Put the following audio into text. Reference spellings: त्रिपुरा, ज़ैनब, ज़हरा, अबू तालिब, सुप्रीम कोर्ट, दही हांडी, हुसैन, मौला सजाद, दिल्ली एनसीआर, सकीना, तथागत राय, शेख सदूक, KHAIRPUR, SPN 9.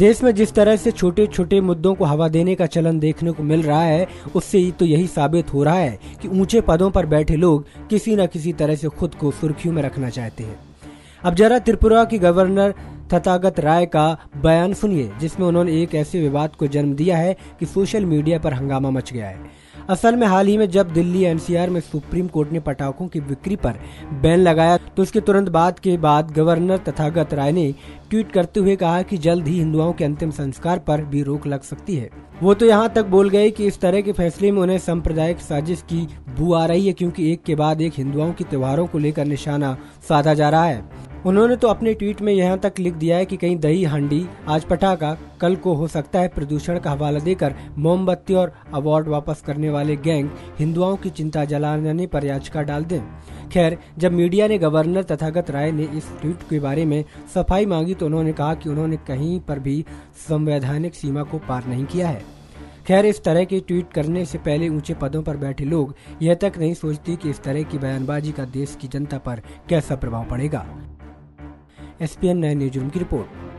देश में जिस तरह से छोटे छोटे मुद्दों को हवा देने का चलन देखने को मिल रहा है, उससे तो यही साबित हो रहा है कि ऊंचे पदों पर बैठे लोग किसी न किसी तरह से खुद को सुर्खियों में रखना चाहते हैं। अब जरा त्रिपुरा की गवर्नर तथागत राय का बयान सुनिए, जिसमें उन्होंने एक ऐसे विवाद को जन्म दिया है कि सोशल मीडिया पर हंगामा मच गया है। असल में हाल ही में जब दिल्ली एनसीआर में सुप्रीम कोर्ट ने पटाखों की बिक्री पर बैन लगाया, तो उसके तुरंत बाद गवर्नर तथागत राय ने ट्वीट करते हुए कहा कि जल्द ही हिंदुओं के अंतिम संस्कार पर भी रोक लग सकती है। वो तो यहाँ तक बोल गए कि इस तरह के फैसले में उन्हें सांप्रदायिक साजिश की बू आ रही है, क्योंकि एक के बाद एक हिंदुओं के त्योहारों को लेकर निशाना साधा जा रहा है। उन्होंने तो अपने ट्वीट में यहाँ तक लिख दिया है कि कहीं दही हांडी, आज पटाखा, कल को हो सकता है प्रदूषण का हवाला देकर मोमबत्ती और अवार्ड वापस करने वाले गैंग हिंदुओं की चिंता जलाने पर याचिका डाल दें। खैर, जब मीडिया ने गवर्नर तथागत राय ने इस ट्वीट के बारे में सफाई मांगी तो उन्होंने कहा कि उन्होंने कहीं पर भी संवैधानिक सीमा को पार नहीं किया है। खैर, इस तरह के ट्वीट करने से पहले ऊंचे पदों पर बैठे लोग यह तक नहीं सोचते कि इस तरह की बयानबाजी का देश की जनता पर कैसा प्रभाव पड़ेगा। SPN 9 न्यूज़ रूम की रिपोर्ट।